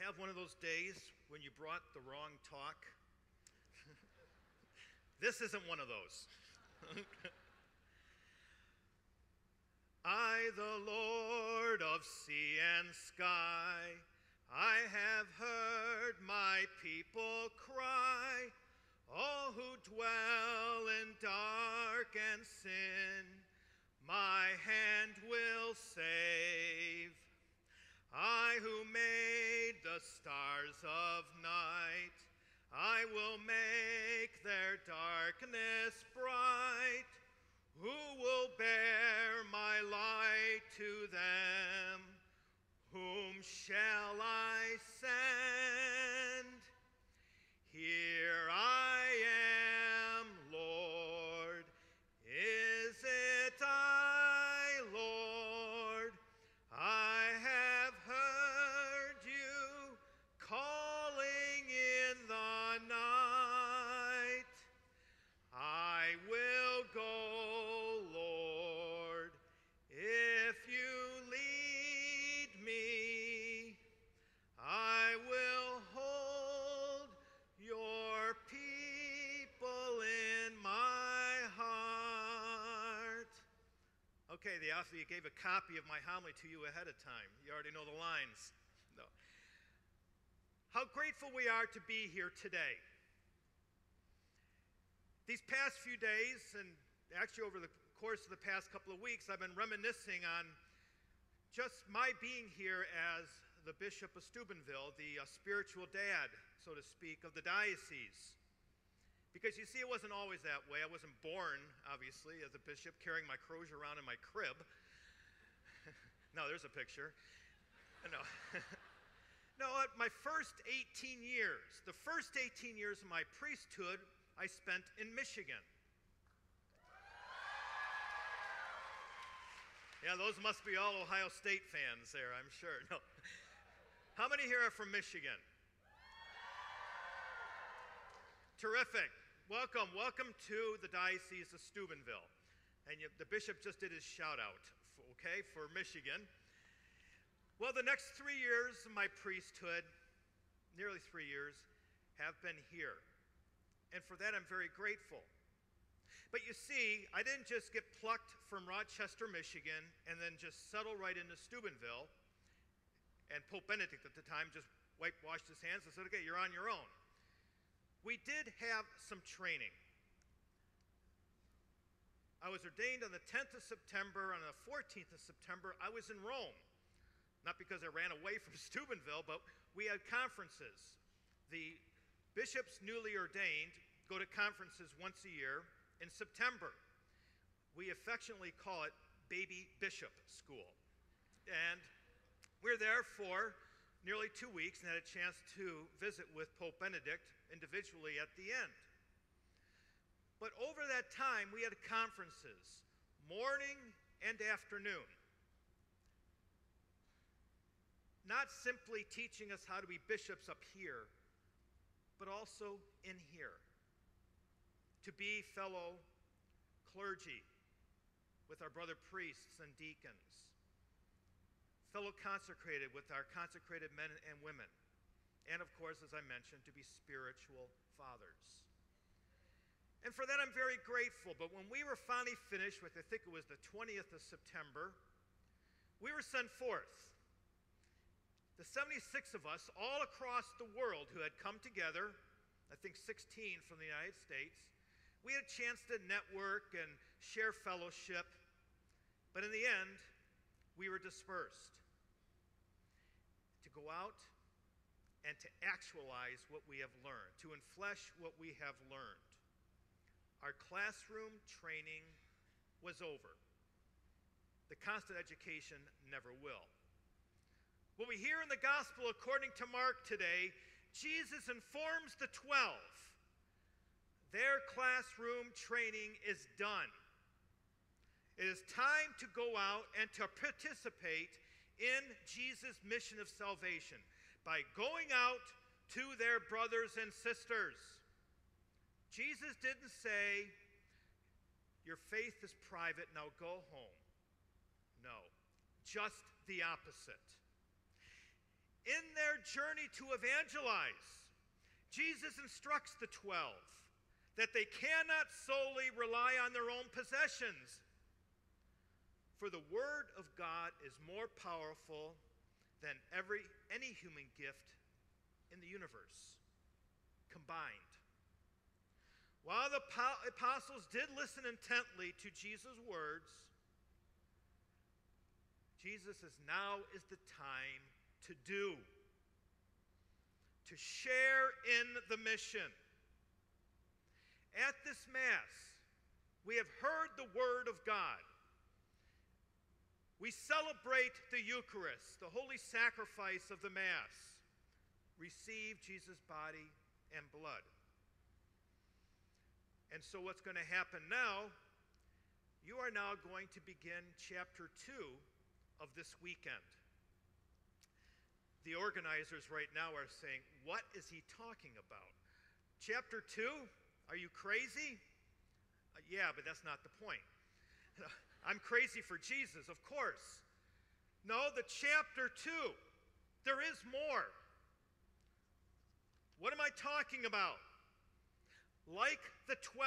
have one of those days when you brought the wrong talk? This isn't one of those. I, the Lord of sea and sky, I have heard my people cry, all who dwell in dark and sin, my hand will save. I who made the stars of night, I will make their darkness bright. Who will bear my light to them? Whom shall I send? Here I am, Lord. Is it I, Lord? I have heard you calling in the night. I will go, Lord, if you lead me. I will hold your people in my heart. Okay, the officer gave a copy of my homily to you ahead of time. You already know the lines. No. How grateful we are to be here today. These past few days, and actually over the course of the past couple of weeks, I've been reminiscing on just my being here as the Bishop of Steubenville, the spiritual dad, so to speak, of the diocese. Because you see, it wasn't always that way. I wasn't born, obviously, as a bishop, carrying my crozier around in my crib. No, there's a picture. No. No, my first 18 years, the first 18 years of my priesthood, I spent in Michigan. Yeah, those must be all Ohio State fans there, I'm sure. No. How many here are from Michigan? Terrific. Welcome, welcome to the Diocese of Steubenville. And the bishop just did his shout out, okay, for Michigan. Well, the next 3 years of my priesthood, nearly 3 years, have been here. And for that, I'm very grateful. But you see, I didn't just get plucked from Rochester, Michigan, and then just settle right into Steubenville. And Pope Benedict at the time just washed his hands and said, okay, you're on your own. We did have some training. I was ordained on the 10th of September. On the 14th of September, I was in Rome. Not because I ran away from Steubenville, but we had conferences. The bishops newly ordained go to conferences once a year in September. We affectionately call it Baby Bishop School. And we were there for nearly 2 weeks and had a chance to visit with Pope Benedict individually at the end. But over that time, we had conferences, morning and afternoon. Not simply teaching us how to be bishops up here, but also in here, to be fellow clergy with our brother priests and deacons, fellow consecrated with our consecrated men and women, and of course, as I mentioned, to be spiritual fathers. And for that, I'm very grateful. But when we were finally finished with, I think it was the 20th of September, we were sent forth. The 76 of us all across the world who had come together, I think 16 from the United States, we had a chance to network and share fellowship, but in the end, we were dispersed to go out and to actualize what we have learned, to enflesh what we have learned. Our classroom training was over. The constant education never will. What we hear in the gospel according to Mark today, Jesus informs the 12. Their classroom training is done. It is time to go out and to participate in Jesus' mission of salvation by going out to their brothers and sisters. Jesus didn't say, your faith is private, now go home. No, just the opposite. In their journey to evangelize. Jesus instructs the 12 that they cannot solely rely on their own possessions, for the word of God is more powerful than any human gift in the universe combined. While the apostles did listen intently to Jesus' words, Jesus says now is the time to do, to share in the mission. At this Mass, we have heard the Word of God. We celebrate the Eucharist, the holy sacrifice of the Mass. Receive Jesus' body and blood. And so what's going to happen now, you are now going to begin chapter 2 of this weekend. The organizers right now are saying, what is he talking about? Chapter 2? Are you crazy? Yeah, but that's not the point. I'm crazy for Jesus, of course. No, the chapter 2. There is more. What am I talking about? Like the 12,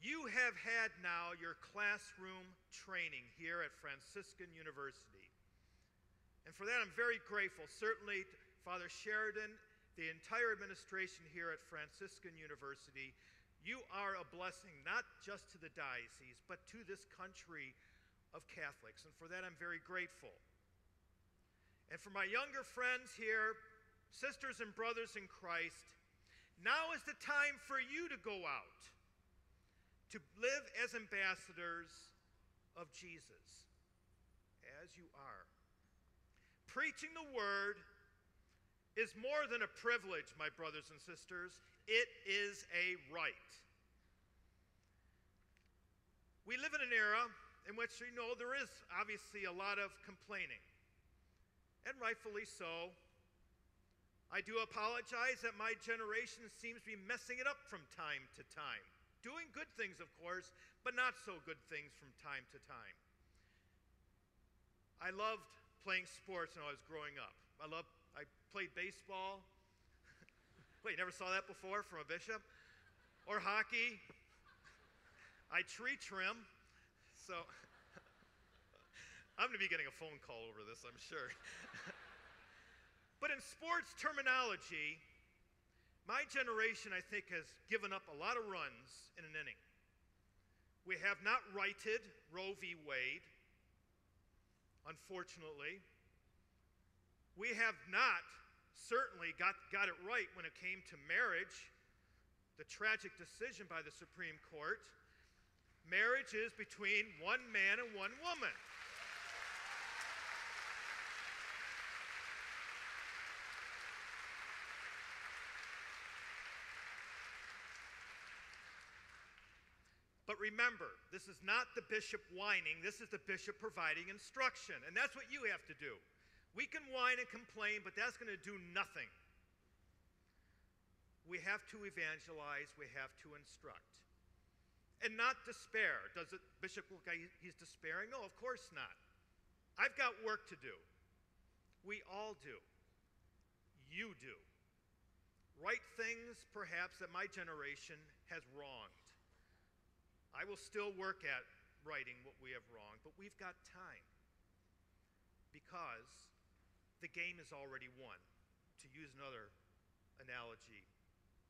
you have had now your classroom training here at Franciscan University. And for that, I'm very grateful. Certainly, Father Sheridan, the entire administration here at Franciscan University, you are a blessing, not just to the diocese, but to this country of Catholics. And for that, I'm very grateful. And for my younger friends here, sisters and brothers in Christ, now is the time for you to go out, to live as ambassadors of Jesus, as you are. Preaching the word is more than a privilege, my brothers and sisters. It is a right. We live in an era in which, you know, there is obviously a lot of complaining, and rightfully so. I do apologize that my generation seems to be messing it up from time to time. Doing good things, of course, but not so good things from time to time. I loved playing sports when I was growing up. I played baseball. Wait, you never saw that before from a bishop? Or hockey. I tree trim. So I'm going to be getting a phone call over this, I'm sure. But in sports terminology, my generation, I think, has given up a lot of runs in an inning. We have not righted Roe v. Wade, unfortunately. We have not certainly got it right when it came to marriage, the tragic decision by the Supreme Court. Marriage is between one man and one woman. But remember, this is not the bishop whining, this is the bishop providing instruction. And that's what you have to do. We can whine and complain, but that's going to do nothing. We have to evangelize, we have to instruct. And not despair. Does the bishop look like he's despairing? No, of course not. I've got work to do. We all do. You do. Right things, perhaps, that my generation has wronged. I will still work at righting what we have wronged, but we've got time because the game is already won, to use another analogy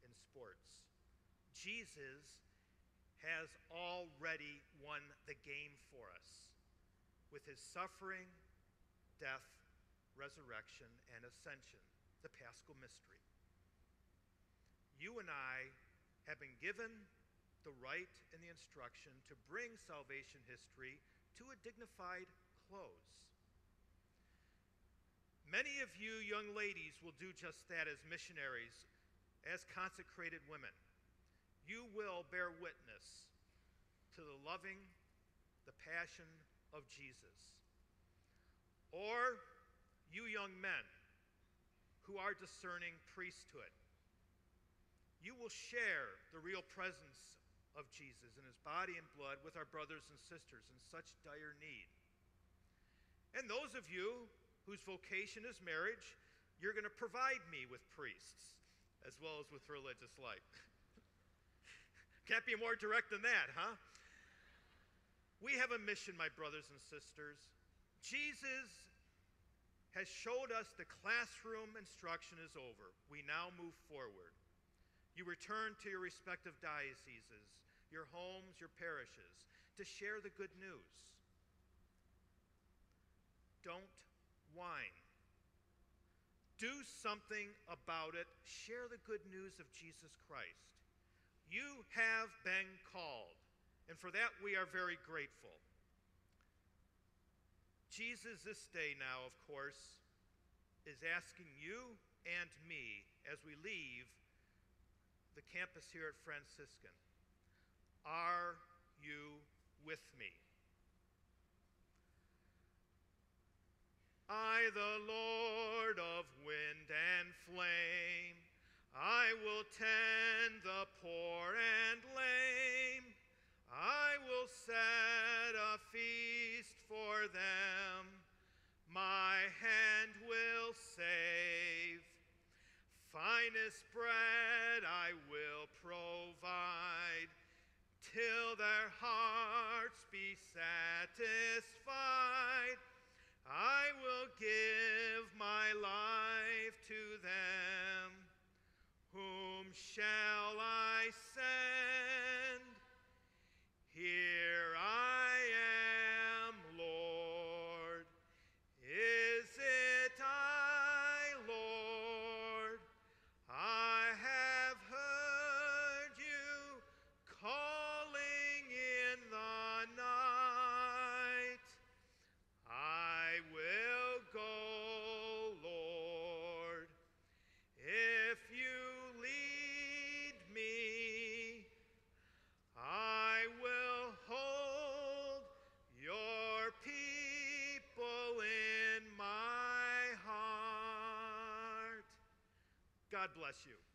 in sports. Jesus has already won the game for us with his suffering, death, resurrection, and ascension, the Paschal mystery. You and I have been given the right and the instruction to bring salvation history to a dignified close. Many of you young ladies will do just that as missionaries, as consecrated women. You will bear witness to the loving, the passion of Jesus. Or you young men who are discerning priesthood, you will share the real presence of Jesus in his body and blood with our brothers and sisters in such dire need. And those of you whose vocation is marriage, you're going to provide me with priests as well as with religious life. Can't be more direct than that, huh? We have a mission, my brothers and sisters. Jesus has showed us the classroom instruction is over. We now move forward. You return to your respective dioceses, your homes, your parishes, to share the good news. Don't whine. Do something about it. Share the good news of Jesus Christ. You have been called, and for that we are very grateful. Jesus this day now, of course, is asking you and me as we leave the campus here at Franciscan, are you with me? I, the Lord of wind and flame, I will tend the poor and lame. I will set a feast for them. My hand will save. Finest bread I will provide, till their hearts be satisfied. I will give my life to them. Whom shall I send? Here I am, Lord. Is it I, Lord? I have heard you calling in the night. I will go, Lord, if you God bless you.